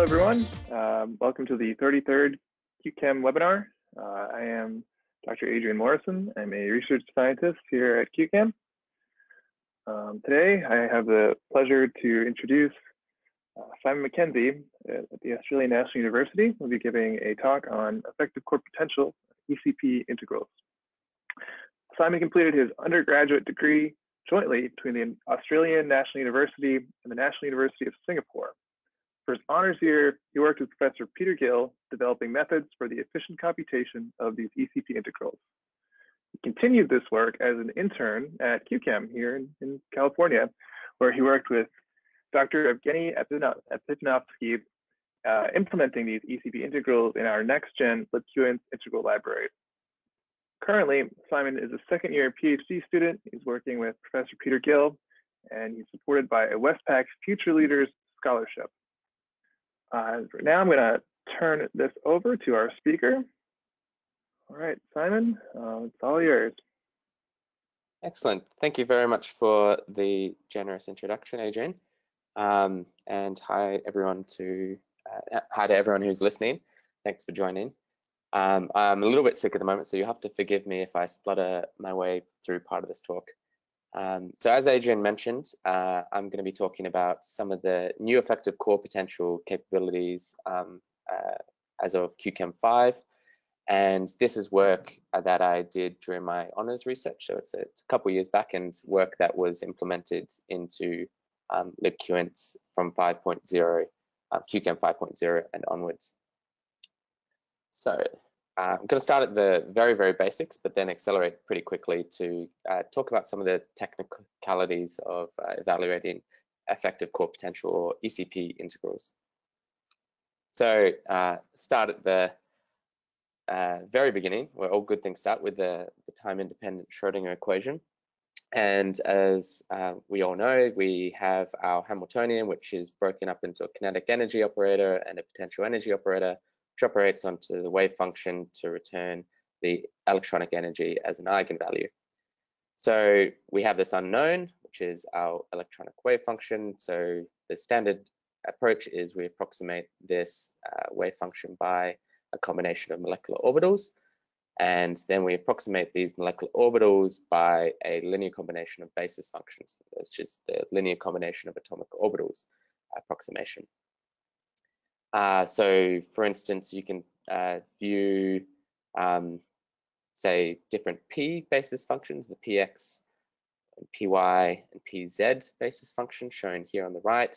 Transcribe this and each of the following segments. Hello, everyone. Welcome to the 33rd QChem webinar. I am Dr. Adrian Morrison. I'm a research scientist here at QChem. Today, I have the pleasure to introduce Simon McKenzie at the Australian National University. Will be giving a talk on effective core potential ECP integrals. Simon completed his undergraduate degree jointly between the Australian National University and the National University of Singapore. For his honors year, he worked with Professor Peter Gill, developing methods for the efficient computation of these ECP integrals. He continued this work as an intern at QChem here in California, where he worked with Dr. Evgeny Epifanovsky, implementing these ECP integrals in our next-gen libqints integral library. Currently, Simon is a second-year PhD student. He's working with Professor Peter Gill, and he's supported by a Westpac Future Leaders Scholarship. For now, I'm going to turn this over to our speaker. All right, Simon, it's all yours. Excellent. Thank you very much for the generous introduction, Adrian. And hi to everyone who's listening. Thanks for joining. I'm a little bit sick at the moment, so you have to forgive me if I splutter my way through part of this talk. So as Adrian mentioned, I'm going to be talking about some of the new effective core potential capabilities as of QChem 5. And this is work that I did during my honours research. So it's a couple of years back, and work that was implemented into libqints from 5.0, QChem 5.0 and onwards. So I'm going to start at the very, very basics, but then accelerate pretty quickly to talk about some of the technicalities of evaluating effective core potential or ECP integrals. So start at the very beginning, where all good things start, with the time-independent Schrödinger equation. And as we all know, we have our Hamiltonian, which is broken up into a kinetic energy operator and a potential energy operator, which operates onto the wave function to return the electronic energy as an eigenvalue. So we have this unknown, which is our electronic wave function. So the standard approach is we approximate this wave function by a combination of molecular orbitals, and then we approximate these molecular orbitals by a linear combination of basis functions, which is the linear combination of atomic orbitals approximation. So, for instance, you can view, say, different p basis functions, the px, and py, and pz basis functions shown here on the right.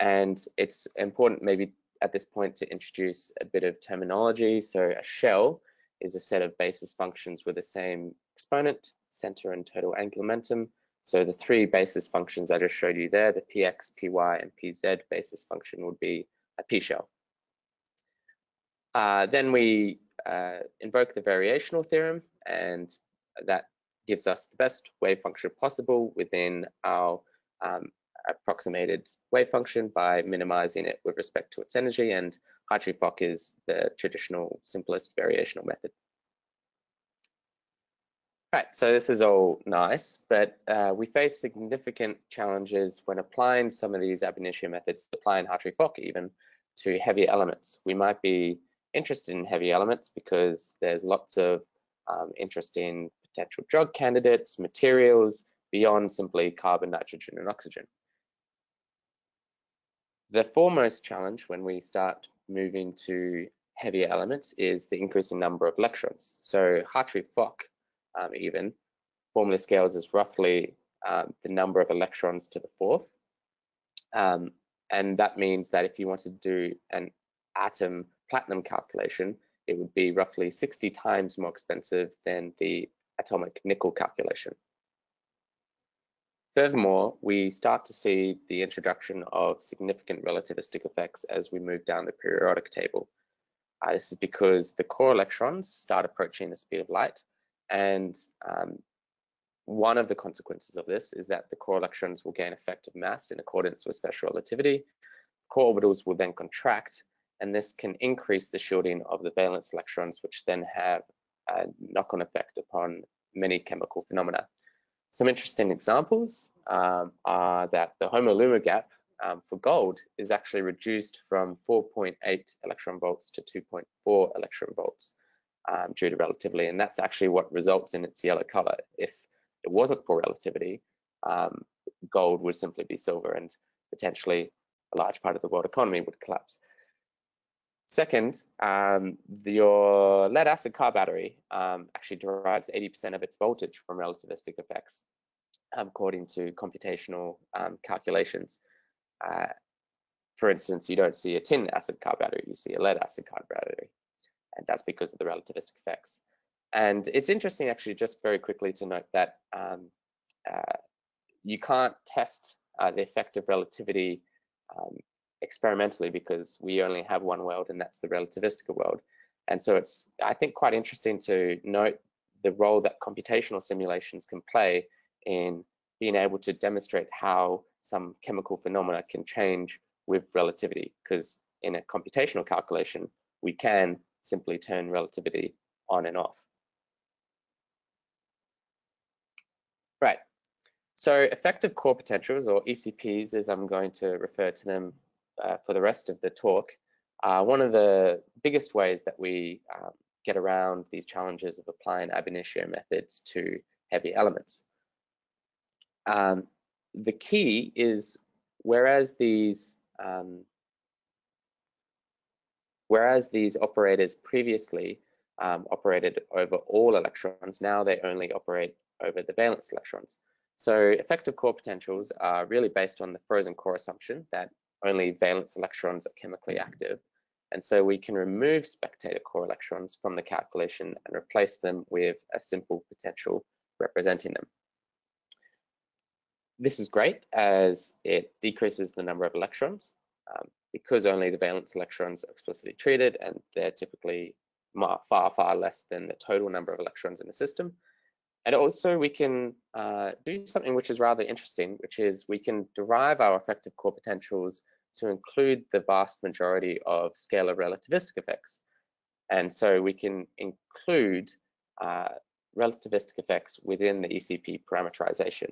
And it's important maybe at this point to introduce a bit of terminology. So a shell is a set of basis functions with the same exponent, center, and total angular momentum. So the three basis functions I just showed you there, the px, py, and pz basis function, would be a p-shell. Then we invoke the variational theorem, and that gives us the best wave function possible within our approximated wave function by minimizing it with respect to its energy, and Hartree-Fock is the traditional simplest variational method. Right, so this is all nice, but we face significant challenges when applying some of these ab initio methods, applying Hartree-Fock even, to heavy elements. We might be interested in heavy elements because there's lots of interest in potential drug candidates, materials, beyond simply carbon, nitrogen, and oxygen. The foremost challenge when we start moving to heavier elements is the increasing number of electrons. So Hartree-Fock even formula scales is roughly the number of electrons to the fourth. And that means that if you want to do an atom platinum calculation, it would be roughly 60 times more expensive than the atomic nickel calculation. Furthermore, we start to see the introduction of significant relativistic effects as we move down the periodic table. This is because the core electrons start approaching the speed of light, and one of the consequences of this is that the core electrons will gain effective mass in accordance with special relativity. Core orbitals will then contract, and this can increase the shielding of the valence electrons, which then have a knock-on effect upon many chemical phenomena. Some interesting examples are that the HOMO-LUMA gap for gold is actually reduced from 4.8 electron volts to 2.4 electron volts due to relativity, and that's actually what results in its yellow color. If it wasn't for relativity, gold would simply be silver, and potentially a large part of the world economy would collapse. Second, your lead acid car battery actually derives 80% of its voltage from relativistic effects, according to computational calculations. For instance, you don't see a tin acid car battery, you see a lead acid car battery, and that's because of the relativistic effects. And it's interesting, actually, just very quickly to note that you can't test the effect of relativity experimentally, because we only have one world, and that's the relativistic world. And so it's, I think, quite interesting to note the role that computational simulations can play in being able to demonstrate how some chemical phenomena can change with relativity, because in a computational calculation, we can simply turn relativity on and off. Right, so effective core potentials, or ECPs as I'm going to refer to them for the rest of the talk, one of the biggest ways that we get around these challenges of applying ab initio methods to heavy elements. The key is, whereas these operators previously operated over all electrons, now they only operate over the valence electrons. So effective core potentials are really based on the frozen core assumption that only valence electrons are chemically active. And so we can remove spectator core electrons from the calculation and replace them with a simple potential representing them. This is great as it decreases the number of electrons because only the valence electrons are explicitly treated, and they're typically far, far less than the total number of electrons in the system. And also we can do something which is rather interesting, which is we can derive our effective core potentials to include the vast majority of scalar relativistic effects. And so we can include relativistic effects within the ECP parameterization.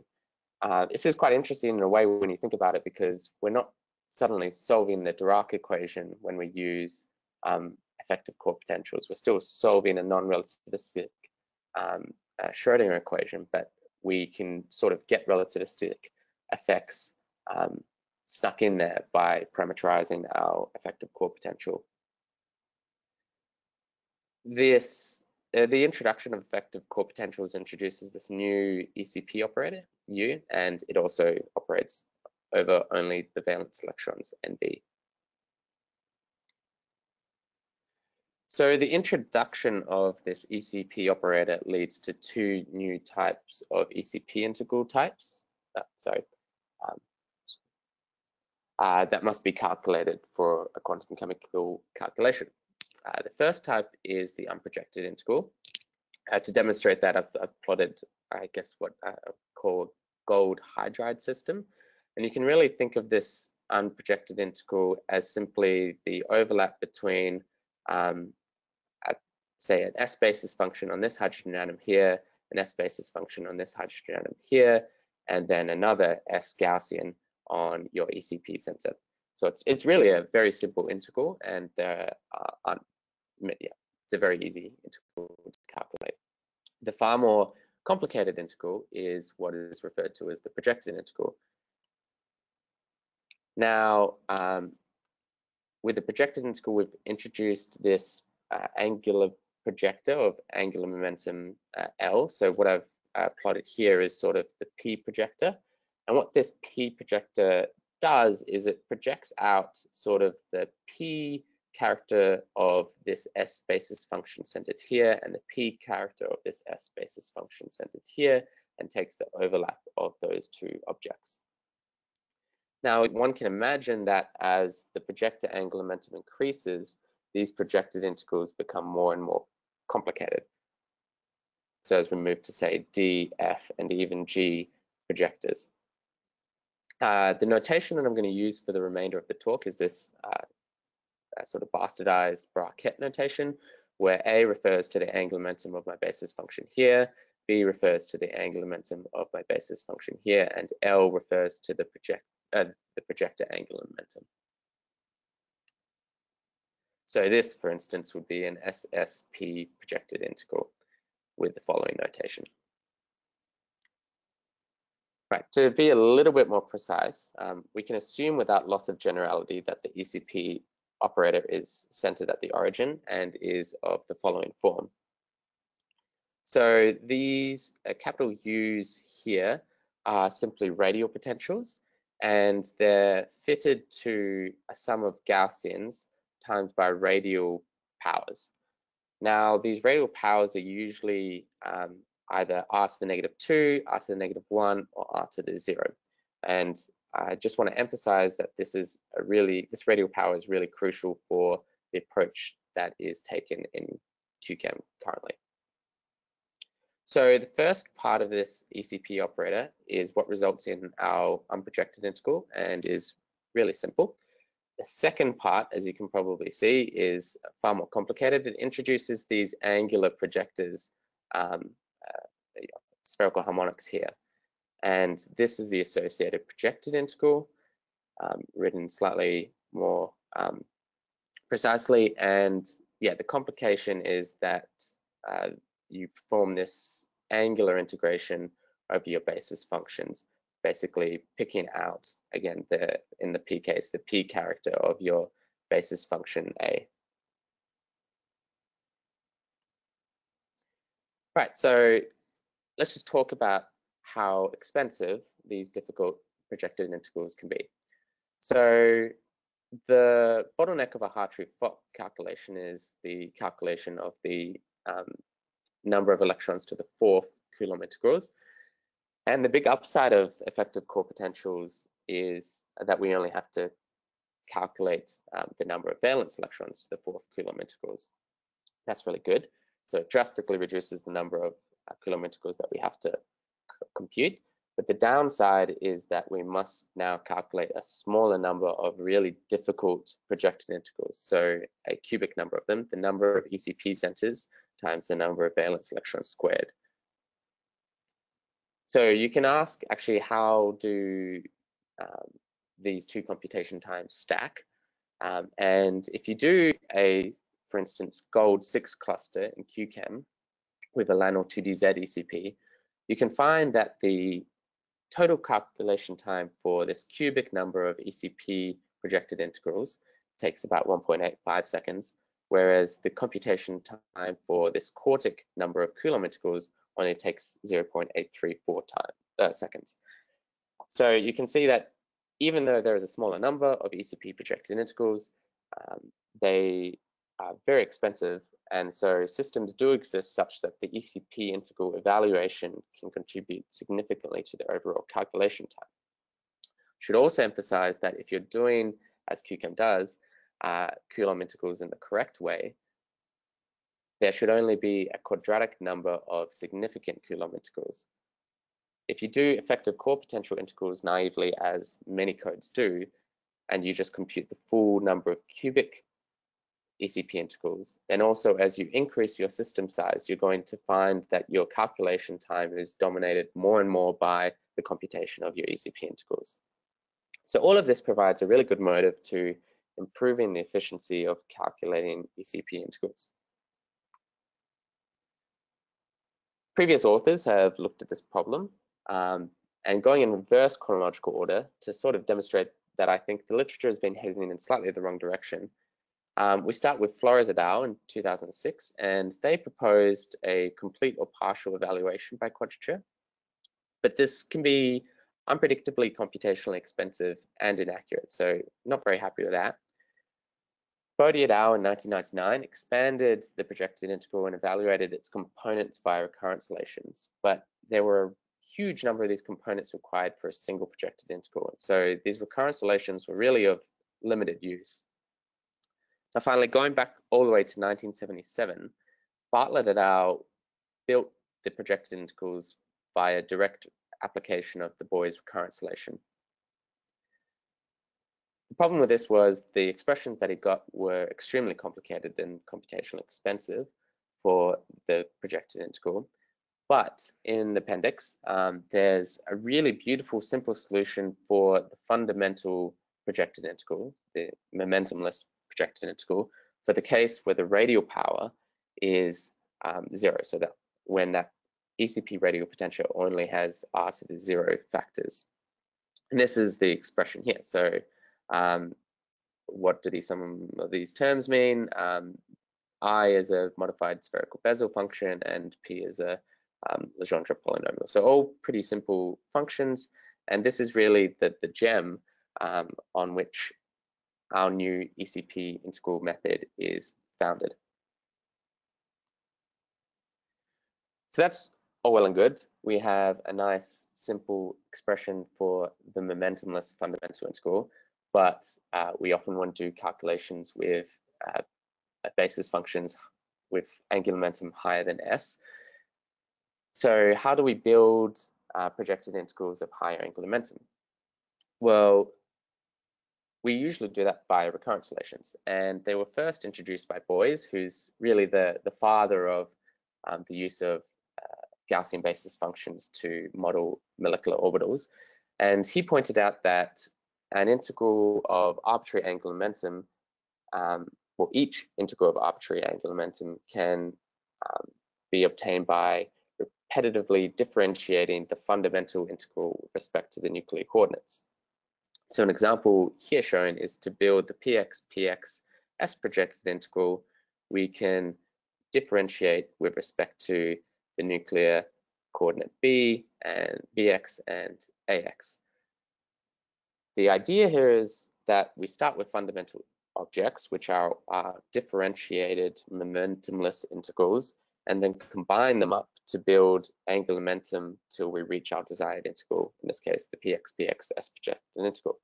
This is quite interesting in a way when you think about it, because we're not suddenly solving the Dirac equation when we use effective core potentials. We're still solving a non-relativistic Schrödinger equation, but we can sort of get relativistic effects stuck in there by parameterizing our effective core potential. The introduction of effective core potentials introduces this new ECP operator, U, and it also operates over only the valence electrons, NV. So the introduction of this ECP operator leads to two new types of ECP integral types. That must be calculated for a quantum chemical calculation. The first type is the unprojected integral. To demonstrate that, I've plotted, I guess, what I call gold hydride system. And you can really think of this unprojected integral as simply the overlap between, say, an S basis function on this hydrogen atom here, an S basis function on this hydrogen atom here, and then another S Gaussian on your ECP sensor. So it's really a very simple integral, and it's a very easy integral to calculate. The far more complicated integral is what is referred to as the projected integral. Now, with the projected integral, we've introduced this angular projector of angular momentum L. So what I've plotted here is sort of the P projector. And what this P projector does is it projects out sort of the P character of this S basis function centered here and the P character of this S basis function centered here, and takes the overlap of those two objects. Now, one can imagine that as the projector angular momentum increases, these projected integrals become more and more complicated. So as we move to, say, D, F, and even G projectors. The notation that I'm going to use for the remainder of the talk is this sort of bastardized Brackett notation, where A refers to the angular momentum of my basis function here, B refers to the angular momentum of my basis function here, and L refers to the the projector angular momentum. So this, for instance, would be an SSP projected integral with the following notation. Right, to be a little bit more precise, we can assume without loss of generality that the ECP operator is centered at the origin and is of the following form. So these capital U's here are simply radial potentials, and they're fitted to a sum of Gaussians times by radial powers. Now, these radial powers are usually either r to the -2, r to the -1, or r to the 0. And I just want to emphasize that this is a really, this radial power is really crucial for the approach that is taken in QChem currently. So the first part of this ECP operator is what results in our unprojected integral and is really simple. The second part, as you can probably see, is far more complicated. It introduces these angular projectors, spherical harmonics here. And this is the associated projected integral, written slightly more precisely. And yeah, the complication is that you perform this angular integration over your basis functions, basically picking out, again, in the P case, the P character of your basis function A. Right, so let's just talk about how expensive these difficult projected integrals can be. So the bottleneck of a Hartree-Fock calculation is the calculation of the number of electrons to the 4th Coulomb integrals. And the big upside of effective core potentials is that we only have to calculate the number of valence electrons to the 4th Coulomb integrals. That's really good. So it drastically reduces the number of Coulomb integrals that we have to compute, but the downside is that we must now calculate a smaller number of really difficult projected integrals, so a cubic number of them, the number of ECP centers times the number of valence electrons squared. So you can ask, actually, how do these two computation times stack? And if you do a, for instance, gold 6 cluster in QChem with a LANL2DZ ECP, you can find that the total calculation time for this cubic number of ECP projected integrals takes about 1.85 seconds, whereas the computation time for this quartic number of Coulomb integrals only takes 0.834 seconds. So you can see that even though there is a smaller number of ECP projected integrals, they are very expensive. And so systems do exist such that the ECP integral evaluation can contribute significantly to the overall calculation time. Should also emphasize that if you're doing, as QChem does, Coulomb integrals in the correct way, there should only be a quadratic number of significant Coulomb integrals. If you do effective core potential integrals naively, as many codes do, and you just compute the full number of cubic ECP integrals, and also as you increase your system size, you're going to find that your calculation time is dominated more and more by the computation of your ECP integrals. So all of this provides a really good motive to improving the efficiency of calculating ECP integrals. Previous authors have looked at this problem, and going in reverse chronological order to sort of demonstrate that I think the literature has been heading in slightly the wrong direction. We start with Flores et al. In 2006, and they proposed a complete or partial evaluation by quadrature. But this can be unpredictably computationally expensive and inaccurate, so not very happy with that. Bodie et al. In 1999 expanded the projected integral and evaluated its components via recurrence relations, but there were a huge number of these components required for a single projected integral, and so these recurrence relations were really of limited use. Now, finally, going back all the way to 1977, Bartlett et al. Built the projected integrals via direct application of the Boys recurrence relation. The problem with this was the expressions that he got were extremely complicated and computationally expensive for the projected integral, But in the appendix, there's a really beautiful, simple solution for the fundamental projected integral, the momentumless projected integral, for the case where the radial power is 0. So that when that ECP radial potential only has r to the 0 factors. And this is the expression here. So what do some of these terms mean? I is a modified spherical Bessel function, and P is a Legendre polynomial. So all pretty simple functions, and this is really the gem on which our new ECP integral method is founded. So that's all well and good. We have a nice simple expression for the momentumless fundamental integral, but we often want to do calculations with basis functions with angular momentum higher than s. So how do we build projected integrals of higher angular momentum? Well, we usually do that by recurrence relations, and they were first introduced by Boys, who's really the father of the use of Gaussian basis functions to model molecular orbitals. And he pointed out that an integral of arbitrary angular momentum, well, each integral of arbitrary angular momentum can be obtained by repetitively differentiating the fundamental integral with respect to the nuclear coordinates. So an example here shown is to build the PX-PX-S projected integral. We can differentiate with respect to the nuclear coordinate B and BX and AX. The idea here is that we start with fundamental objects, which are differentiated momentumless integrals, and then combine them up to build angular momentum till we reach our desired integral, in this case, the PX-PX-S projected integral.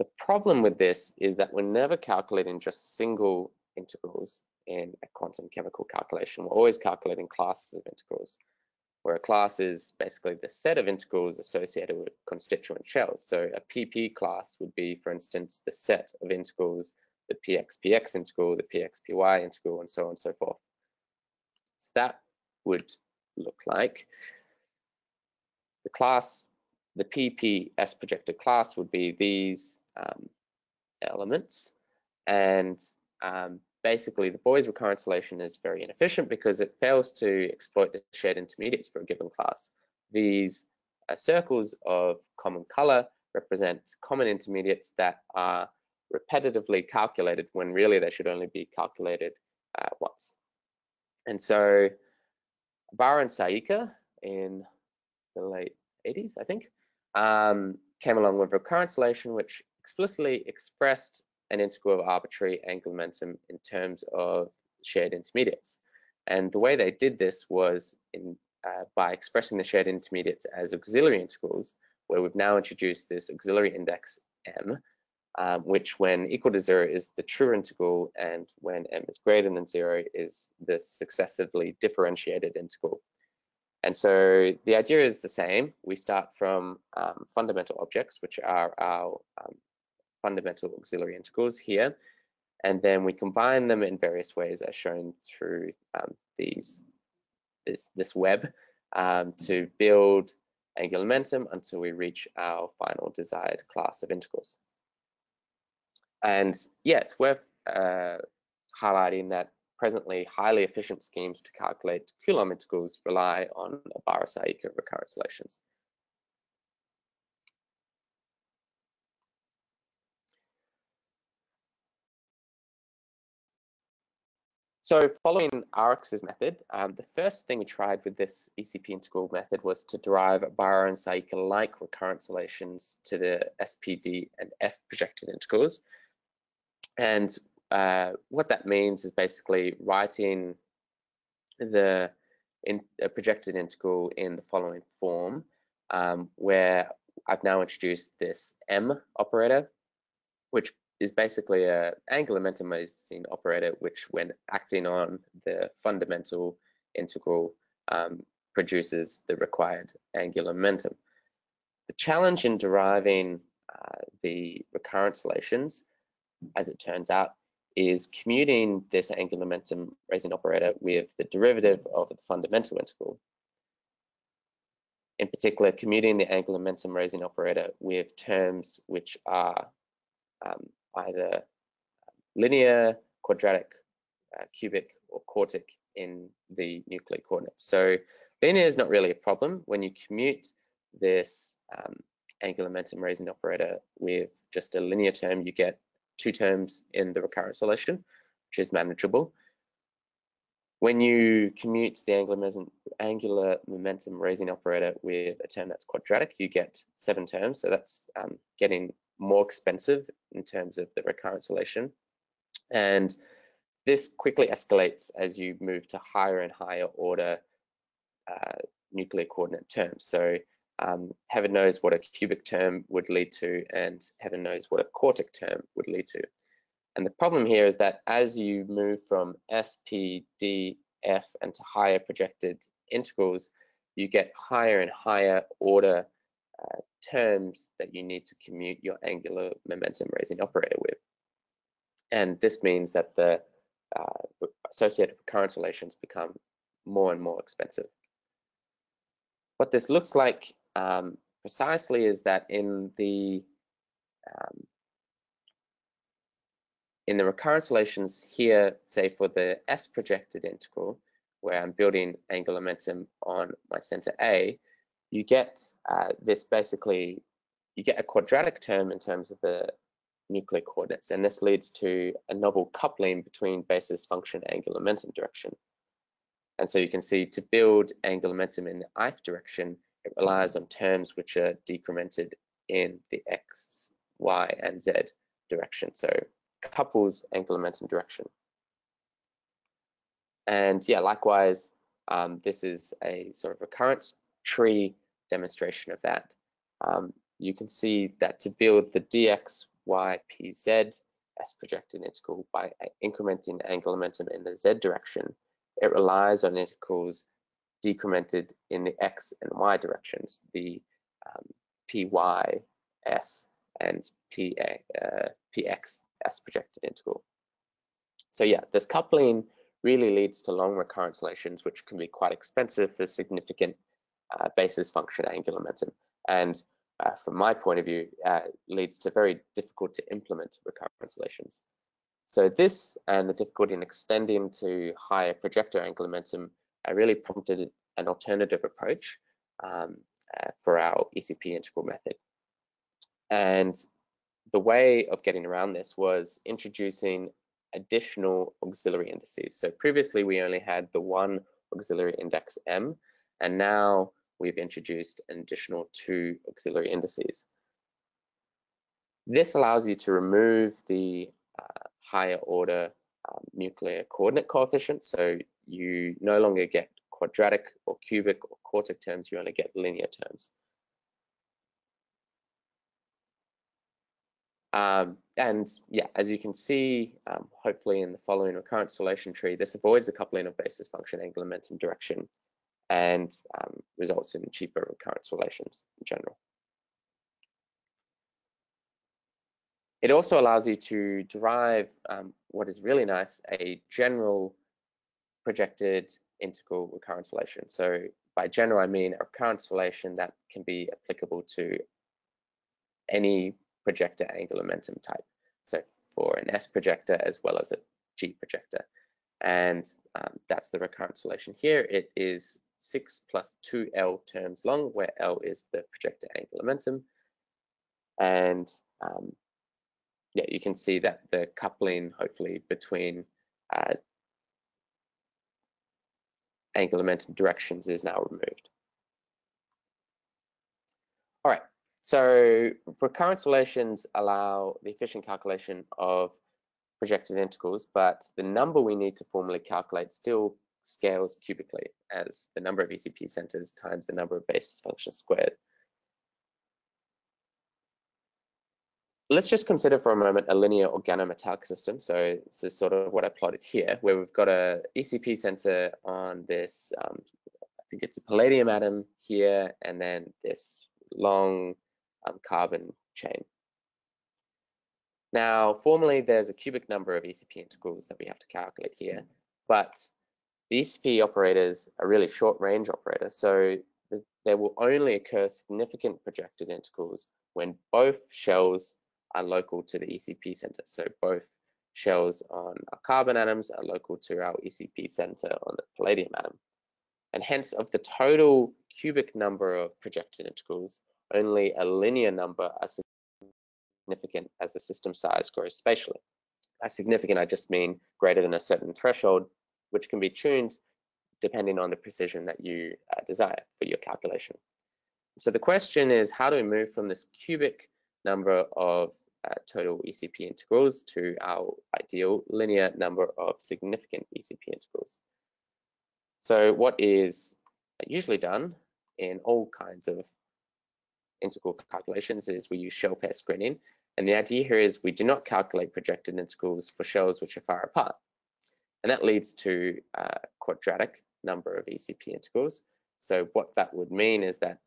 The problem with this is that we're never calculating just single integrals in a quantum chemical calculation. We're always calculating classes of integrals, where a class is basically the set of integrals associated with constituent shells. So a PP class would be, for instance, the set of integrals, the PX-PX integral, the PX-PY integral, and so on and so forth. So that would look like the class, the PP-S projected class would be these elements, and basically, the Boys recurrence relation is very inefficient because it fails to exploit the shared intermediates for a given class. These circles of common color represent common intermediates that are repetitively calculated when really they should only be calculated once. And so Barin and Saika in the late 80s, I think, came along with recurrence relation, which explicitly expressed an integral of arbitrary angular momentum in terms of shared intermediates. And the way they did this was by expressing the shared intermediates as auxiliary integrals, where we've now introduced this auxiliary index m, which when equal to 0 is the true integral, and when m is greater than 0 is the successively differentiated integral. And so the idea is the same. We start from fundamental objects, which are our fundamental auxiliary integrals here, and then we combine them in various ways as shown through this web to build angular momentum until we reach our final desired class of integrals. And yeah, it's worth highlighting that presently highly efficient schemes to calculate Coulomb integrals rely on Barin-Saika recurrence relations. So following Arix's method, the first thing we tried with this ECP integral method was to derive Barin and Saika-like recurrence relations to the SPD and F projected integrals. And what that means is basically writing the projected integral in the following form, where I've now introduced this M operator, which is basically an angular momentumizing operator, which when acting on the fundamental integral produces the required angular momentum. The challenge in deriving the recurrence relations, as it turns out, is commuting this angular momentum raising operator with the derivative of the fundamental integral. In particular, commuting the angular momentum raising operator with terms which are either linear, quadratic, cubic, or quartic in the nuclear coordinates. So linear is not really a problem when you commute this angular momentum raising operator with just a linear term. You get two terms in the recurrence relation, which is manageable. When you commute the angular momentum raising operator with a term that's quadratic, you get 7 terms. So that's getting more expensive in terms of the recurrence relation, and this quickly escalates as you move to higher and higher order nuclear coordinate terms. So heaven knows what a cubic term would lead to, and heaven knows what a quartic term would lead to. And the problem here is that as you move from S, P, D, F, and to higher projected integrals, you get higher and higher order terms that you need to commute your angular momentum raising operator with. And this means that the associated recurrence relations become more and more expensive. What this looks like precisely is that in the recurrence relations here, say for the S projected integral, where I'm building angular momentum on my center A, you get this basically, you get a quadratic term in terms of the nuclear coordinates, and this leads to a novel coupling between basis function and angular momentum direction. And so you can see to build angular momentum in the ith direction, it relies on terms which are decremented in the x, y, and z direction. So couples angular momentum direction. And yeah, likewise, this is a sort of recurrence tree demonstration of that. You can see that to build the dx, y, p, z as projected integral by incrementing angular momentum in the z direction, it relies on integrals decremented in the x and y directions, the py s and px s projected integral. So yeah, this coupling really leads to long recurrence relations, which can be quite expensive for significant basis function angular momentum, and from my point of view, leads to very difficult to implement recurrence relations. So this and the difficulty in extending to higher projector angular momentum really prompted an alternative approach for our ECP integral method. And the way of getting around this was introducing additional auxiliary indices. So previously we only had the one auxiliary index M, and now we've introduced an additional 2 auxiliary indices. This allows you to remove the higher order nuclear coordinate coefficients, so you no longer get quadratic or cubic or quartic terms, you only get linear terms. And yeah, as you can see, hopefully in the following recurrence relation tree, this avoids the coupling of basis function angular momentum direction and results in cheaper recurrence relations in general. It also allows you to derive what is really nice, a general projected integral recurrence relation. So by general, I mean a recurrence relation that can be applicable to any projector angular momentum type. So for an S projector as well as a G projector. And that's the recurrence relation here. It is 6 + 2L terms long, where L is the projector angular momentum. And yeah, you can see that the coupling, hopefully, between angular momentum directions is now removed. All right, so recurrence relations allow the efficient calculation of projected integrals, but the number we need to formally calculate still scales cubically as the number of ECP centers times the number of basis functions squared. Let's just consider for a moment a linear organometallic system. So this is sort of what I plotted here, where we've got a ECP center on this, I think it's a palladium atom here, and then this long carbon chain. Now, formally, there's a cubic number of ECP integrals that we have to calculate here, but the ECP operators are really short-range operators, so there will only occur significant projected integrals when both shells are local to the ECP center. So both shells on our carbon atoms are local to our ECP center on the palladium atom. And hence, of the total cubic number of projected integrals, only a linear number are significant as the system size grows spatially. By significant, I just mean greater than a certain threshold, which can be tuned depending on the precision that you desire for your calculation. So the question is, how do we move from this cubic number of total ECP integrals to our ideal linear number of significant ECP integrals? So what is usually done in all kinds of integral calculations is we use shell pair screening. And the idea here is we do not calculate projected integrals for shells which are far apart. And that leads to a quadratic number of ECP integrals. So what that would mean is that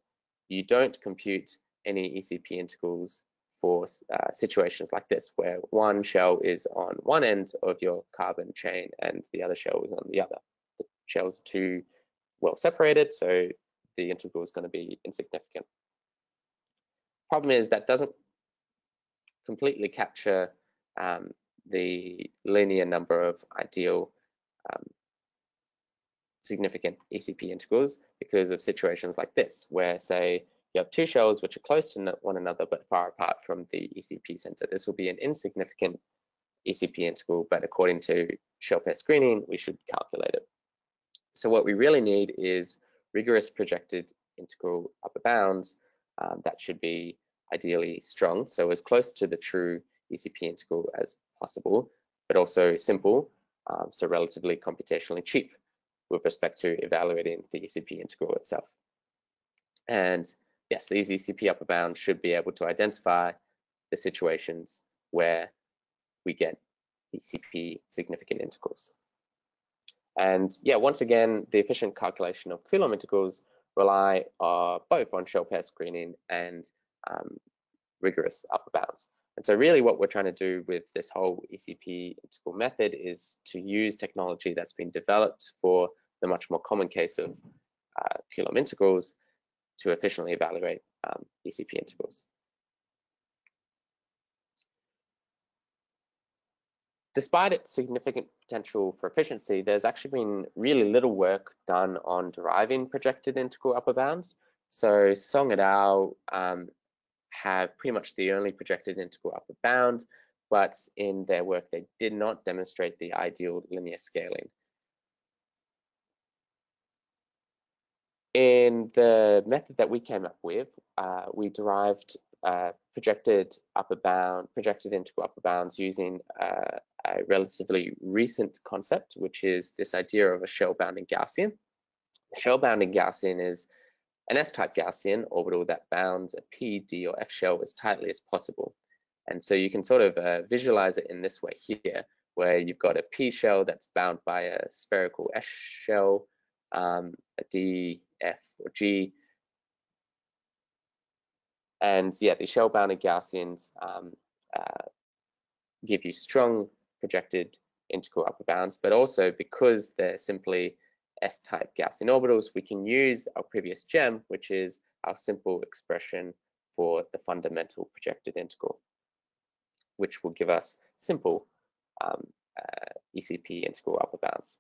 you don't compute any ECP integrals for situations like this, where one shell is on one end of your carbon chain and the other shell is on the other. The shells are too well separated, so the integral is going to be insignificant. Problem is that doesn't completely capture the linear number of ideal significant ECP integrals because of situations like this, where say you have two shells which are close to one another but far apart from the ECP center. This will be an insignificant ECP integral, but according to shell pair screening, we should calculate it. So what we really need is rigorous projected integral upper bounds that should be ideally strong, so as close to the true ECP integral as possible, but also simple, so relatively computationally cheap with respect to evaluating the ECP integral itself. And yes, these ECP upper bounds should be able to identify the situations where we get ECP significant integrals. And yeah, once again, the efficient calculation of Coulomb integrals rely both on shell pair screening and rigorous upper bounds. And so really what we're trying to do with this whole ECP integral method is to use technology that's been developed for the much more common case of Coulomb integrals to efficiently evaluate ECP integrals. Despite its significant potential for efficiency, there's actually been really little work done on deriving projected integral upper bounds. So Song et al. Have pretty much the only projected integral upper bound, but in their work they did not demonstrate the ideal linear scaling. In the method that we came up with, we derived projected integral upper bounds using a relatively recent concept, which is this idea of a shell-bounding Gaussian. Shell-bounding Gaussian is an S-type Gaussian orbital that bounds a P, D, or F shell as tightly as possible. And so you can sort of visualize it in this way here, where you've got a P shell that's bound by a spherical S shell, a D, F, or G. And yeah, the shell-bounded Gaussians give you strong projected integral upper bounds, but also because they're simply S-type Gaussian orbitals, we can use our previous gem, which is our simple expression for the fundamental projected integral, which will give us simple ECP integral upper bounds.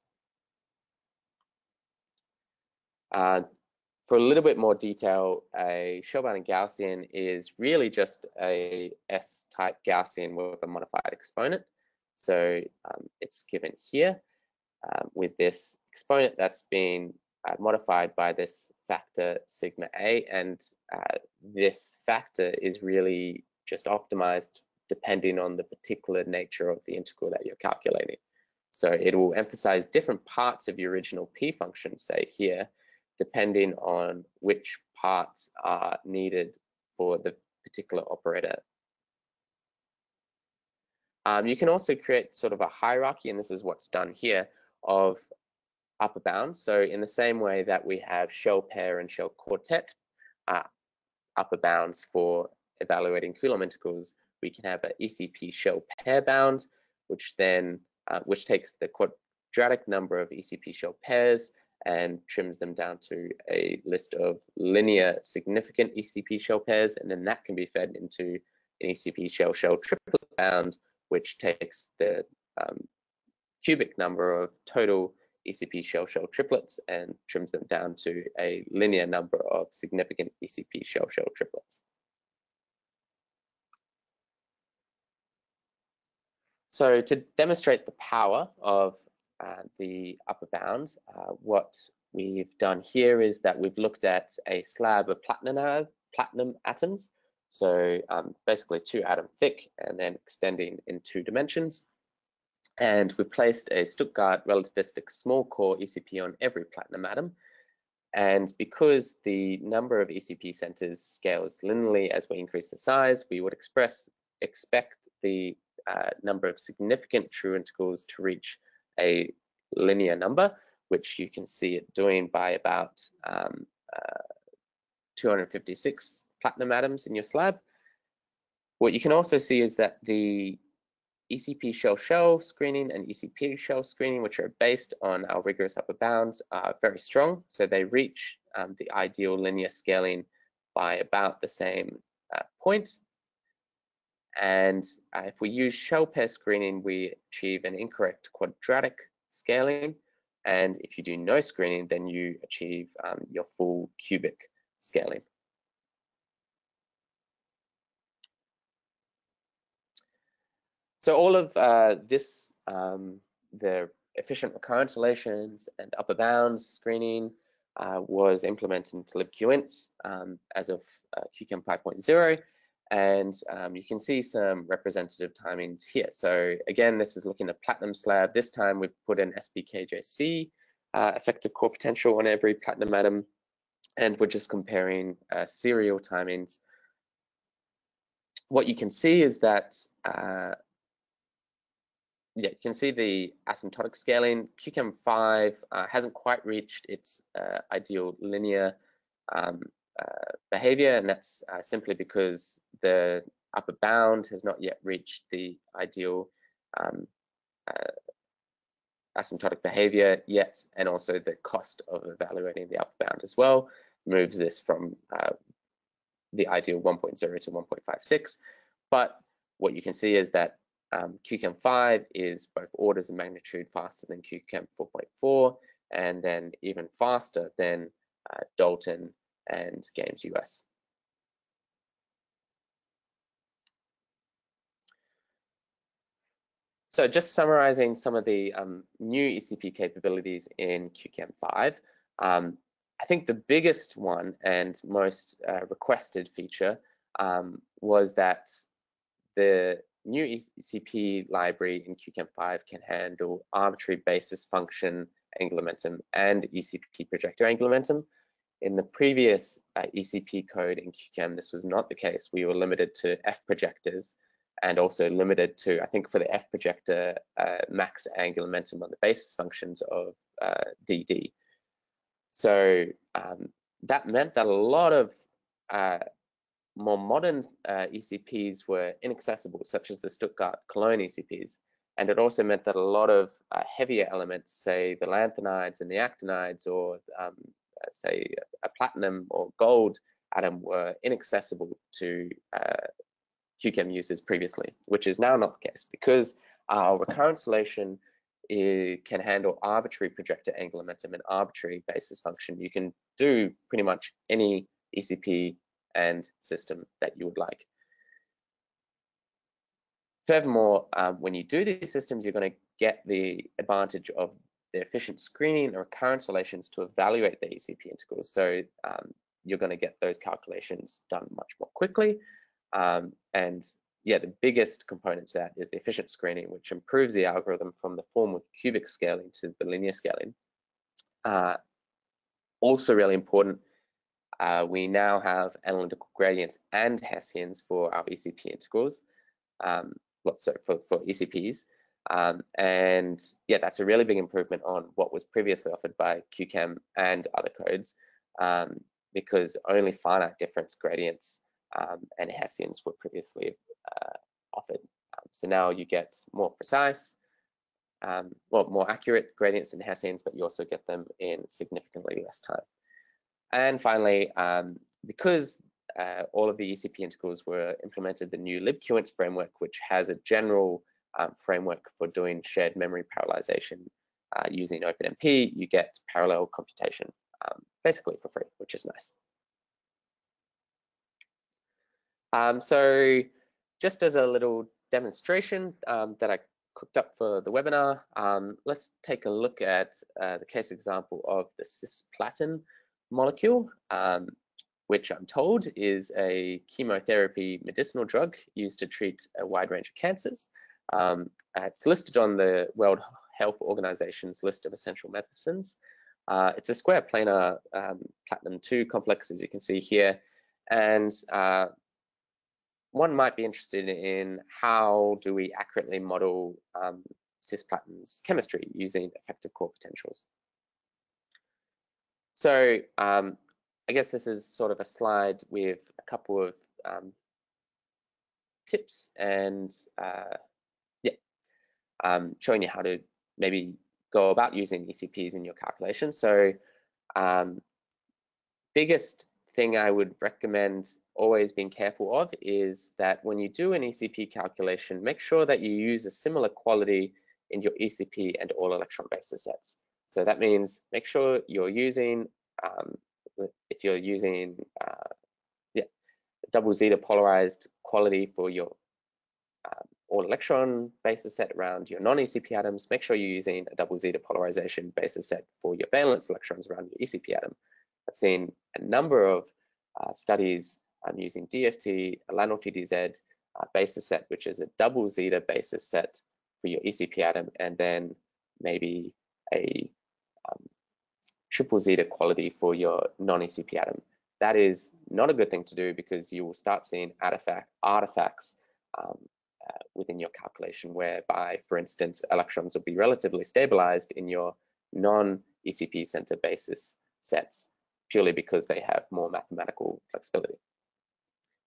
For a little bit more detail, a shell-bounded Gaussian is really just a S-type Gaussian with a modified exponent. So it's given here with this exponent that's been modified by this factor sigma a, and this factor is really just optimized depending on the particular nature of the integral that you're calculating. So it will emphasize different parts of your original p function, say here, depending on which parts are needed for the particular operator. You can also create sort of a hierarchy, and this is what's done here, of upper bounds. So in the same way that we have shell pair and shell quartet upper bounds for evaluating Coulomb integrals, we can have an ECP shell pair bound, which then takes the quadratic number of ECP shell pairs and trims them down to a list of linear significant ECP shell pairs, and then that can be fed into an ECP shell triplet bound, which takes the cubic number of total ECP shell triplets and trims them down to a linear number of significant ECP shell triplets. So to demonstrate the power of the upper bound, what we've done here is that we've looked at a slab of platinum atoms, so basically 2 atom thick and then extending in 2 dimensions. And we placed a Stuttgart relativistic small core ECP on every platinum atom. And because the number of ECP centers scales linearly as we increase the size, we would expect the number of significant true integrals to reach a linear number, which you can see it doing by about 256 platinum atoms in your slab. What you can also see is that the ECP shell screening and ECP shell screening, which are based on our rigorous upper bounds, are very strong. So they reach the ideal linear scaling by about the same point. And if we use shell pair screening, we achieve an incorrect quadratic scaling. And if you do no screening, then you achieve your full cubic scaling. So all of this, the efficient recurrence relations and upper bounds screening was implemented into libqints as of QChem 5.0. And you can see some representative timings here. So again, this is looking at platinum slab. This time we've put an SPKJC effective core potential on every platinum atom. And we're just comparing serial timings. What you can see is that you can see the asymptotic scaling. QChem 5 hasn't quite reached its ideal linear behavior, and that's simply because the upper bound has not yet reached the ideal asymptotic behavior yet, and also the cost of evaluating the upper bound as well moves this from the ideal 1.0 to 1.56. But what you can see is that QChem 5 is both orders of magnitude faster than QChem 4.4, and then even faster than Dalton and Games US. So just summarizing some of the new ECP capabilities in QChem 5, I think the biggest one and most requested feature was that the new ECP library in QChem 5 can handle arbitrary basis function angular momentum and ECP projector angular momentum. In the previous ECP code in QChem, this was not the case. We were limited to F projectors and also limited to, I think for the F projector, max angular momentum on the basis functions of DD. So that meant that a lot of more modern ECPs were inaccessible, such as the Stuttgart Cologne ECPs. And it also meant that a lot of heavier elements, say the lanthanides and the actinides, or say a platinum or gold atom, were inaccessible to QChem users previously, which is now not the case because our recurrence relation can handle arbitrary projector angular momentum and arbitrary basis function. You can do pretty much any ECP and system that you would like. Furthermore, when you do these systems, you're going to get the advantage of the efficient screening and recurrence relations to evaluate the ECP integrals. So you're going to get those calculations done much more quickly. And yeah, the biggest component to that is the efficient screening, which improves the algorithm from the formal cubic scaling to the linear scaling. Also really important, we now have analytical gradients and Hessians for our ECP integrals, for ECPs. And yeah, that's a really big improvement on what was previously offered by QChem and other codes, because only finite difference gradients and Hessians were previously offered. So now you get more precise, well, more accurate gradients and Hessians, but you also get them in significantly less time. And finally, because all of the ECP integrals were implemented, the new libqints framework, which has a general framework for doing shared memory parallelization using OpenMP, you get parallel computation basically for free, which is nice. So just as a little demonstration that I cooked up for the webinar, let's take a look at the case example of the cisplatin molecule, which I'm told is a chemotherapy medicinal drug used to treat a wide range of cancers. It's listed on the World Health Organization's list of essential medicines. It's a square planar platinum-2 complex, as you can see here, and one might be interested in how do we accurately model cisplatin's chemistry using effective core potentials. So I guess this is sort of a slide with a couple of tips and showing you how to maybe go about using ECPs in your calculation. So biggest thing I would recommend always being careful of is that when you do an ECP calculation, make sure that you use a similar quality in your ECP and all electron basis sets. So that means make sure you're using, if you're using double zeta polarized quality for your all electron basis set around your non-ECP atoms, make sure you're using a double zeta polarization basis set for your valence electrons around your ECP atom. I've seen a number of studies using DEF2, LANL2DZ basis set, which is a double zeta basis set for your ECP atom, and then maybe a triple zeta quality for your non-ECP atom. That is not a good thing to do because you will start seeing artifacts within your calculation, whereby, for instance, electrons will be relatively stabilized in your non-ECP center basis sets, purely because they have more mathematical flexibility,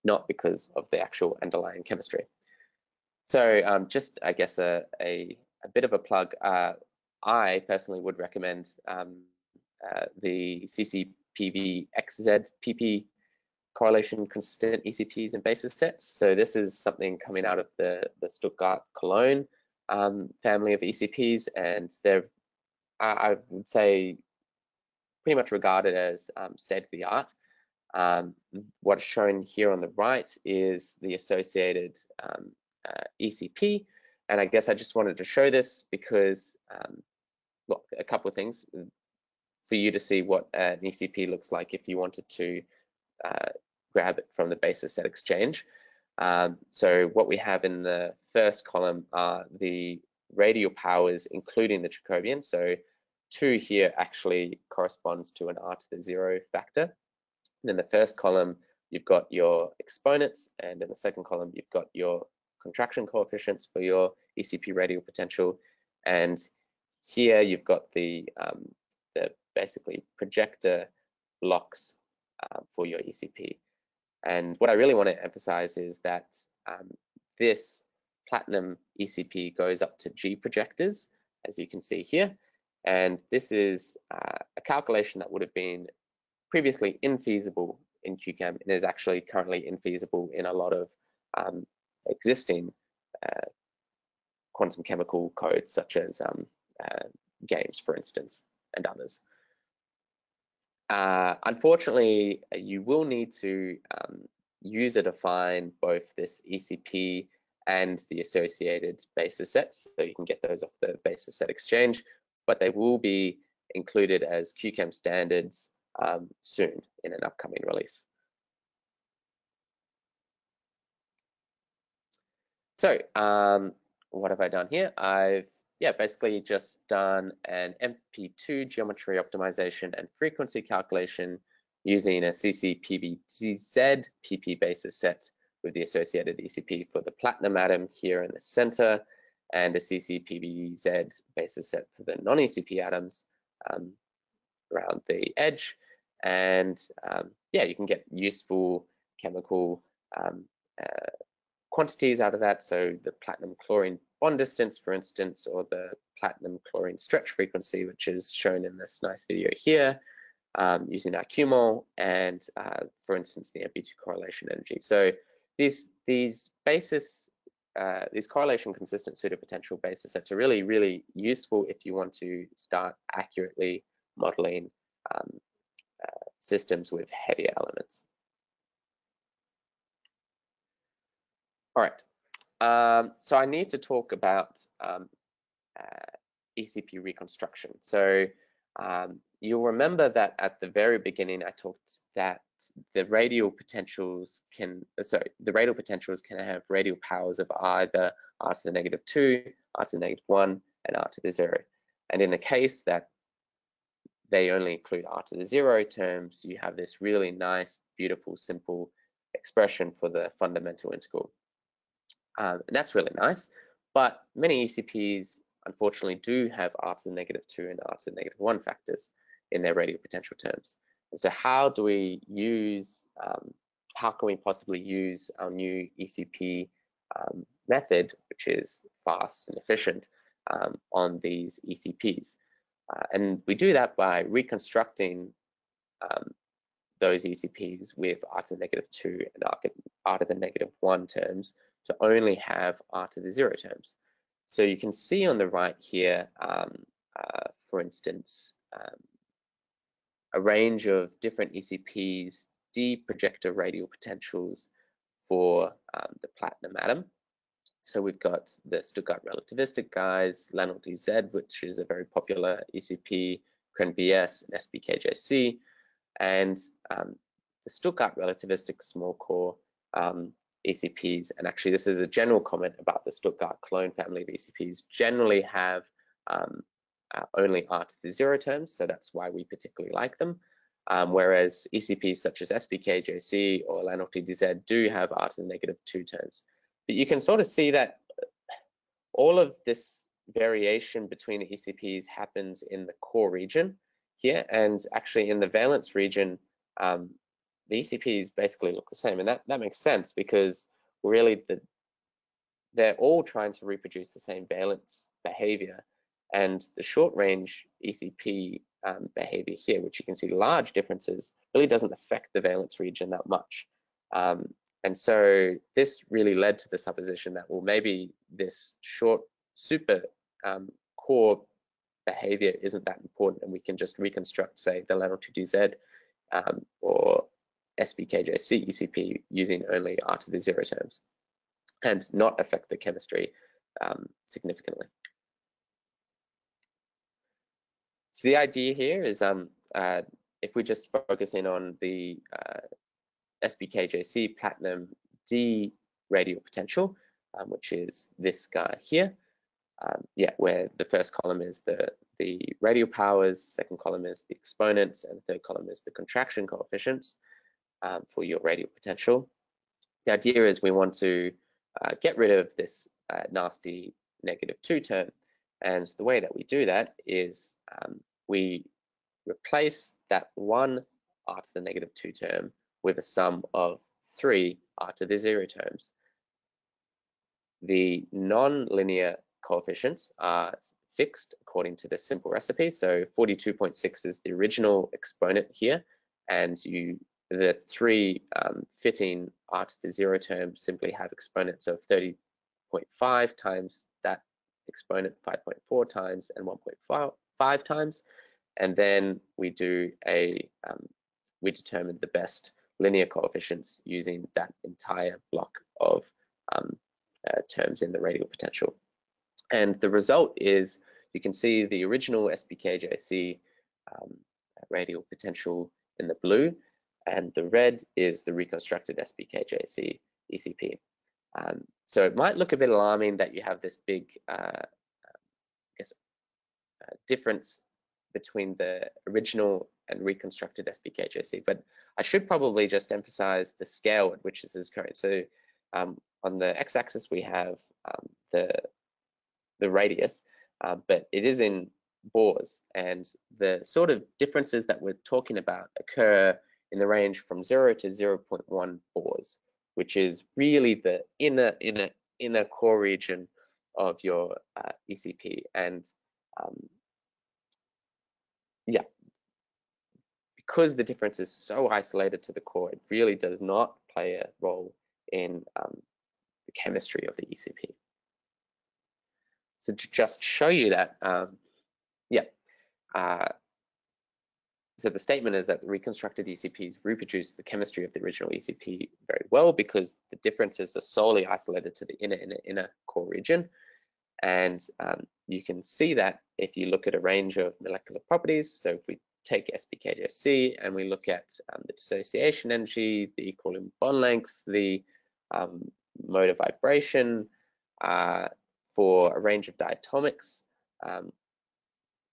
not because of the actual underlying chemistry. So just, I guess, a bit of a plug. I personally would recommend the CCPVXZPP correlation consistent ECPs and basis sets. So this is something coming out of the Stuttgart Cologne family of ECPs, and they're, I would say, pretty much regarded as state of the art. What's shown here on the right is the associated ECP, and I guess I just wanted to show this because, look, a couple of things for you to see what an ECP looks like if you wanted to grab it from the basis set exchange. So what we have in the first column are the radial powers, including the Jacobian. So 2 here actually corresponds to an r^0 factor. And in the first column, you've got your exponents, and in the second column, you've got your contraction coefficients for your ECP radial potential. And here you've got the basically projector blocks for your ECP. And what I really want to emphasize is that this platinum ECP goes up to G projectors, as you can see here. And this is a calculation that would have been previously infeasible in QChem and is actually currently infeasible in a lot of existing quantum chemical codes, such as Games, for instance, and others. Unfortunately, you will need to user define both this ECP and the associated basis sets, so you can get those off the basis set exchange, but they will be included as QChem standards soon in an upcoming release. So what have I done here? I've basically just done an MP2 geometry optimization and frequency calculation using a CCPVXZPP basis set with the associated ECP for the platinum atom here in the center, and a CCPVZ basis set for the non-ECP atoms around the edge. And you can get useful chemical quantities out of that, so the platinum chlorine bond distance, for instance, or the platinum chlorine stretch frequency, which is shown in this nice video here, using our QMOL and, for instance, the MB2 correlation energy. So these correlation consistent pseudopotential basis sets are really, really useful if you want to start accurately modeling systems with heavier elements. All right, so I need to talk about ECP reconstruction. So you'll remember that at the very beginning, I talked that the radial potentials can have radial powers of either r to the negative 2, r to the negative 1, and r to the 0. And in the case that they only include r to the 0 terms, you have this really nice, beautiful, simple expression for the fundamental integral. And that's really nice, but many ECPs unfortunately do have r to the negative 2 and r to the negative 1 factors in their radial potential terms. And so how do we use, how can we possibly use our new ECP method, which is fast and efficient, on these ECPs? And we do that by reconstructing those ECPs with r to the negative 2 and r to the negative 1 terms to only have r to the 0 terms. So you can see on the right here, for instance, a range of different ECPs de-projector radial potentials for the platinum atom. So we've got the Stuttgart relativistic guys, LANL2DZ, which is a very popular ECP, CRENBS, and SPKJC, and the Stuttgart relativistic small core ECPs. And actually, this is a general comment about the Stuttgart Cologne family of ECPs, generally have only r to the 0 terms, so that's why we particularly like them. Whereas ECPs such as SPKJC or LANL2DZ do have r to the negative 2 terms. But you can sort of see that all of this variation between the ECPs happens in the core region here, and actually in the valence region, the ECPs basically look the same, and that makes sense because really they're all trying to reproduce the same valence behavior. And the short-range ECP behavior here, which you can see large differences, really doesn't affect the valence region that much. And so this really led to the supposition that, well, maybe this short super core behavior isn't that important, and we can just reconstruct, say, the LANL2DZ or SBKJC ECP using only r to the 0 terms and not affect the chemistry significantly. So the idea here is if we just focus in on the SBKJC platinum D radial potential, which is this guy here, where the first column is the radial powers, second column is the exponents, and the third column is the contraction coefficients for your radial potential. The idea is we want to get rid of this nasty negative 2 term, and the way that we do that is we replace that 1 r to the negative 2 term with a sum of 3 r to the 0 terms. The non-linear coefficients are fixed according to the simple recipe. So 42.6 is the original exponent here, and the 3 fitting r to the 0 terms simply have exponents of 30.5 times that exponent, 5.4 times, and 1.5 times, and then we do we determine the best linear coefficients using that entire block of terms in the radial potential. And the result is, you can see the original SPKJC radial potential in the blue, and the red is the reconstructed SPKJC ECP. So it might look a bit alarming that you have this big difference between the original and reconstructed SPKJC, but I should probably just emphasize the scale at which this is occurring. So on the x-axis we have the radius, but it is in Boers, and the sort of differences that we're talking about occur in the range from 0 to 0.1 Boers, which is really the inner core region of your ECP. And yeah, because the difference is so isolated to the core, it really does not play a role in the chemistry of the ECP. So to just show you that, so the statement is that the reconstructed ECPs reproduce the chemistry of the original ECP very well because the differences are solely isolated to the inner core region. And you can see that if you look at a range of molecular properties. So if we take SPKJC and we look at the dissociation energy, the equilibrium bond length, the mode of vibration for a range of diatomics,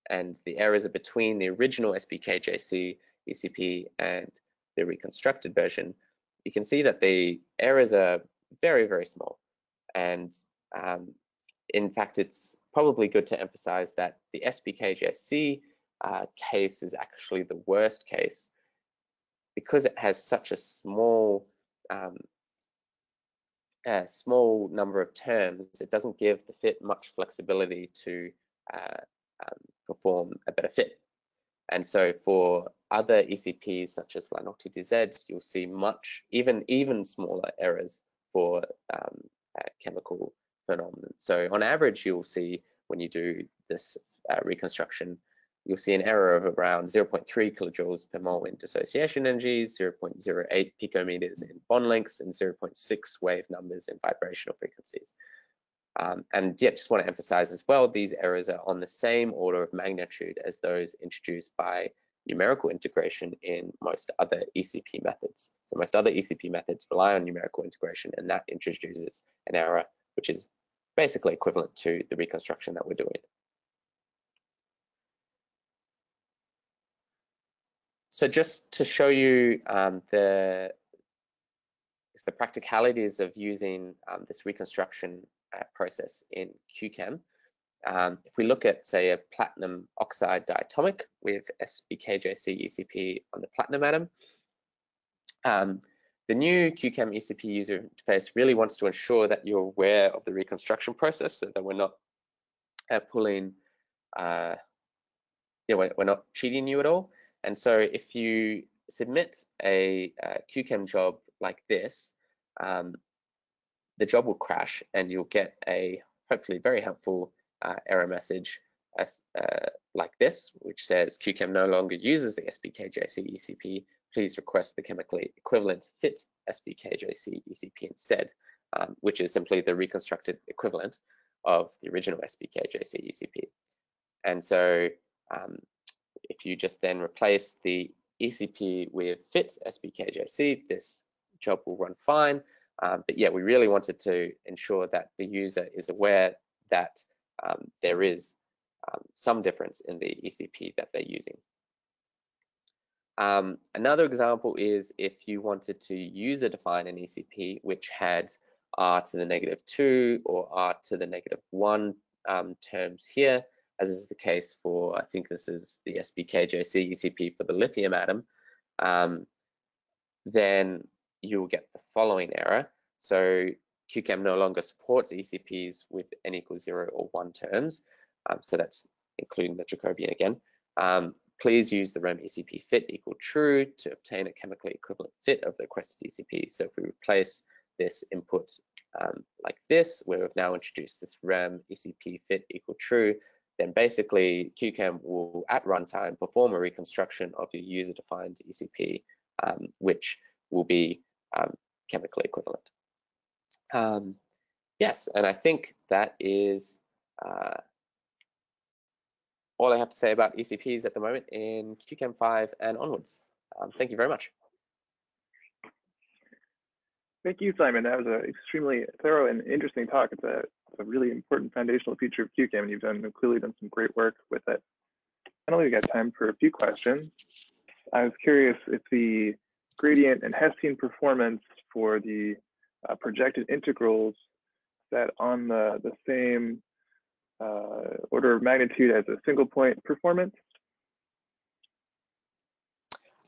and the errors are between the original SPKJC ECP and the reconstructed version, you can see that the errors are very, very small. And in fact, it's probably good to emphasize that the SPKJC case is actually the worst case because it has such a small number of terms. It doesn't give the fit much flexibility to perform a better fit. And so for other ECPs such as LANL2DZ, you'll see much, even smaller errors for chemical phenomenon. So on average, you'll see when you do this reconstruction, you'll see an error of around 0.3 kilojoules per mole in dissociation energies, 0.08 picometers in bond lengths, and 0.6 wave numbers in vibrational frequencies. And yeah, just want to emphasize as well, these errors are on the same order of magnitude as those introduced by numerical integration in most other ECP methods. So most other ECP methods rely on numerical integration, and that introduces an error, which is basically equivalent to the reconstruction that we're doing. So just to show you the practicalities of using this reconstruction process in QChem. If we look at, say, a platinum oxide diatomic with SBKJC ECP on the platinum atom, the new QChem ECP user interface really wants to ensure that you're aware of the reconstruction process, so that we're not pulling, we're not cheating you at all. And so if you submit a QChem job like this, the job will crash and you'll get a hopefully very helpful error message like this, which says QChem no longer uses the SPKJC ECP. Please request the chemically equivalent fit SPKJC ECP instead, which is simply the reconstructed equivalent of the original SPKJC ECP. And so if you just then replace the ECP with fit SPKJC, this job will run fine. But yeah, we really wanted to ensure that the user is aware that there is some difference in the ECP that they're using. Another example is if you wanted to user define an ECP which had r⁻², or r⁻1 terms here, as is the case for, I think this is the SPKJC ECP for the lithium atom, then you'll get the following error. So QChem no longer supports ECPs with n = 0 or 1 terms. So that's including the Jacobian again. Please use the REM ECP fit =true to obtain a chemically equivalent fit of the requested ECP. So if we replace this input like this, where we've now introduced this REM ECP fit =true, then basically QChem will at runtime perform a reconstruction of your user-defined ECP, which will be chemically equivalent. Yes, and I think that is all I have to say about ECPs at the moment in QChem 5 and onwards. Thank you very much. Thank you, Simon. That was an extremely thorough and interesting talk. It's a really important foundational feature of QChem, and you've clearly done some great work with it. I don't think we've got time for a few questions. I was curious if the gradient and Hessian performance for the projected integrals that on the same order of magnitude as a single point performance?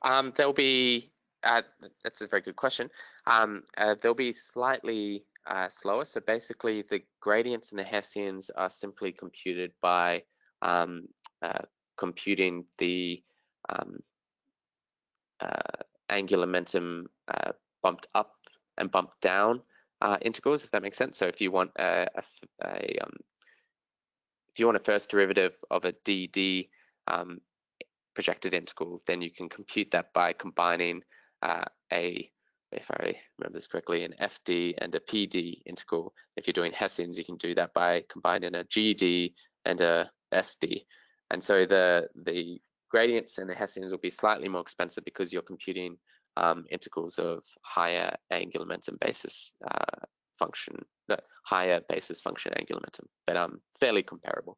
There'll be That's a very good question. They'll be slightly slower. So basically, the gradients and the Hessians are simply computed by computing the angular momentum bumped up and bumped down integrals, if that makes sense. So if you want if you want a first derivative of a DD projected integral, then you can compute that by combining if I remember this correctly, an FD and a PD integral. If you're doing Hessians, you can do that by combining a GD and a SD. And so the gradients and the Hessians will be slightly more expensive because you're computing integrals of higher angular momentum basis function, higher basis function angular momentum, but fairly comparable.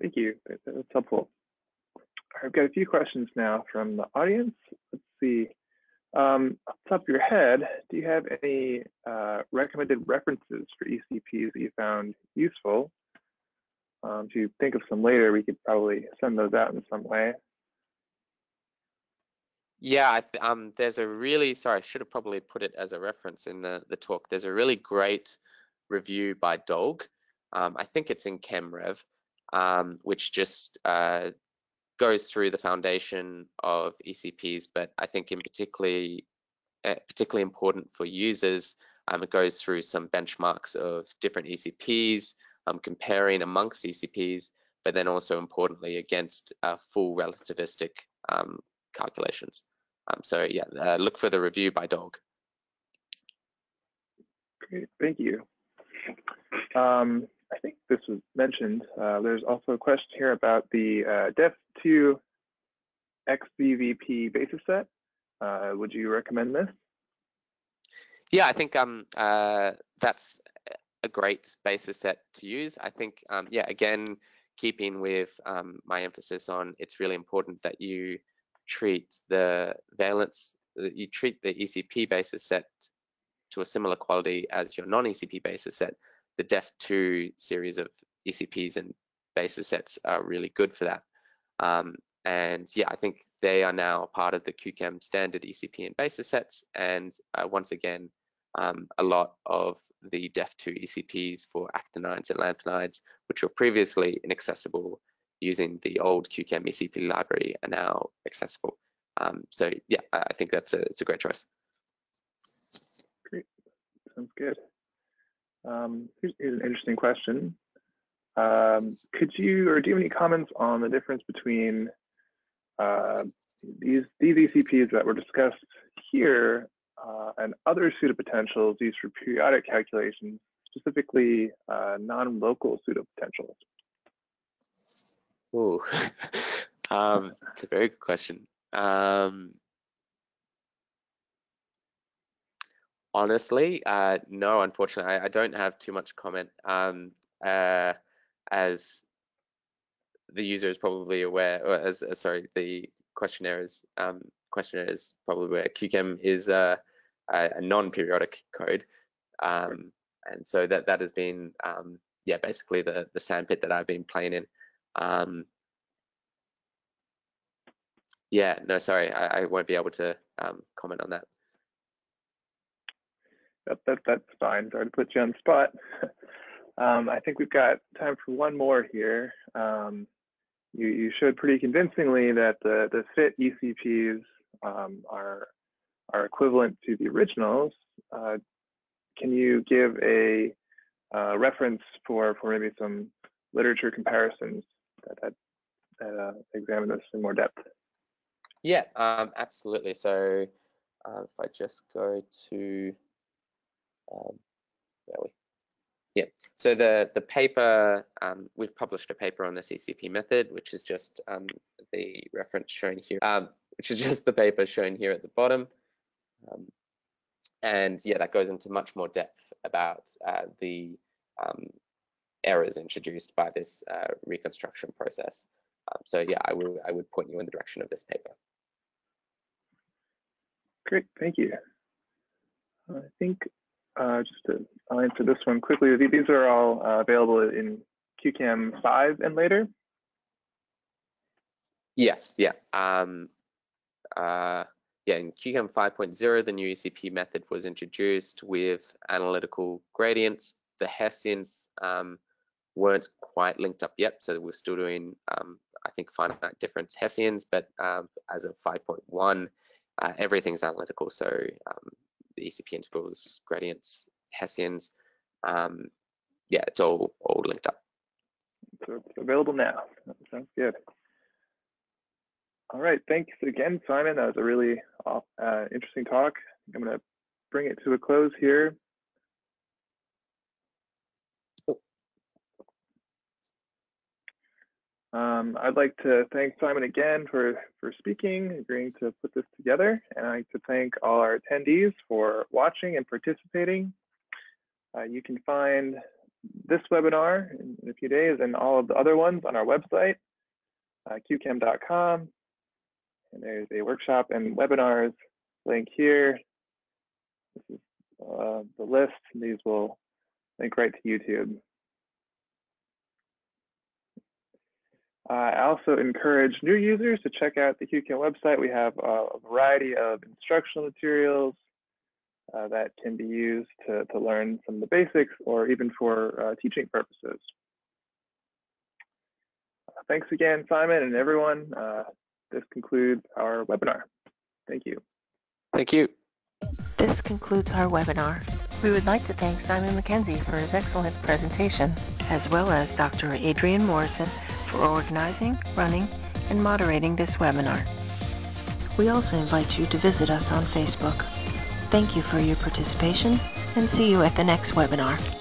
Thank you. That's helpful. I've got a few questions now from the audience. Let's see. Off the top of your head, do you have any recommended references for ECPs that you found useful? If you think of some later, we could probably send those out in some way. Yeah, there's a really, sorry, I should have probably put it as a reference in the talk. There's a really great review by Dolg. I think it's in ChemRev, which just goes through the foundation of ECPs, but I think in particularly important for users, it goes through some benchmarks of different ECPs, comparing amongst ECPs, but then also importantly against full relativistic calculations. So yeah, look for the review by Dolg. Great, thank you. I think this was mentioned. There's also a question here about the DEF2 XBVP basis set. Would you recommend this? Yeah, I think that's a great basis set to use. I think, yeah, again, keeping with my emphasis on it's really important that you treat the valence, you treat the ECP basis set to a similar quality as your non-ECP basis set. The DEF2 series of ECPs and basis sets are really good for that. And yeah, I think they are now part of the QChem standard ECP and basis sets. And once again, a lot of the DEF2 ECPs for actinides and lanthanides, which were previously inaccessible using the old QChem ECP library, are now accessible. So yeah, I think that's it's a great choice. Great, sounds good. Here's an interesting question. Could you, or do you have any comments on the difference between these ECPs that were discussed here and other pseudopotentials used for periodic calculations, specifically non-local pseudopotentials? Oh, it's a very good question. Honestly, no, unfortunately, I don't have too much comment. As the user is probably aware, or as sorry, the questionnaire is probably aware, QChem is a non-periodic code, and so that has been yeah, basically the sandpit that I've been playing in. Yeah, no, sorry, I won't be able to comment on that. That's fine. Sorry to put you on the spot. I think we've got time for one more here. You showed pretty convincingly that the fit ECPs are equivalent to the originals. Can you give a reference for maybe some literature comparisons that examine this in more depth? Yeah, absolutely. So if I just go to yeah, so the paper, we've published a paper on the CCP method, which is just the reference shown here, which is just the paper shown here at the bottom, and yeah, that goes into much more depth about the errors introduced by this reconstruction process. So yeah, I would point you in the direction of this paper. Great, thank you. I think. Just to answer this one quickly, these are all available in QChem 5 and later? Yes, yeah. in QChem 5.0, the new ECP method was introduced with analytical gradients. The Hessians weren't quite linked up yet, so we're still doing, I think, finite difference Hessians, but as of 5.1, everything's analytical, so the ECP integrals, gradients, Hessians, it's all linked up. So it's available now. That sounds good. All right, thanks again, Simon. That was a really interesting talk. I'm going to bring it to a close here. I'd like to thank Simon again for speaking, agreeing to put this together, and I'd like to thank all our attendees for watching and participating. You can find this webinar in a few days and all of the other ones on our website, qchem.com, and there's a workshop and webinars link here. This is the list, and these will link right to YouTube. I also encourage new users to check out the QChem website. We have a variety of instructional materials that can be used to learn some of the basics or even for teaching purposes. Thanks again, Simon and everyone. This concludes our webinar. Thank you. Thank you. This concludes our webinar. We would like to thank Simon McKenzie for his excellent presentation, as well as Dr. Adrian Morrison for organizing, running, and moderating this webinar. We also invite you to visit us on Facebook. Thank you for your participation, and see you at the next webinar.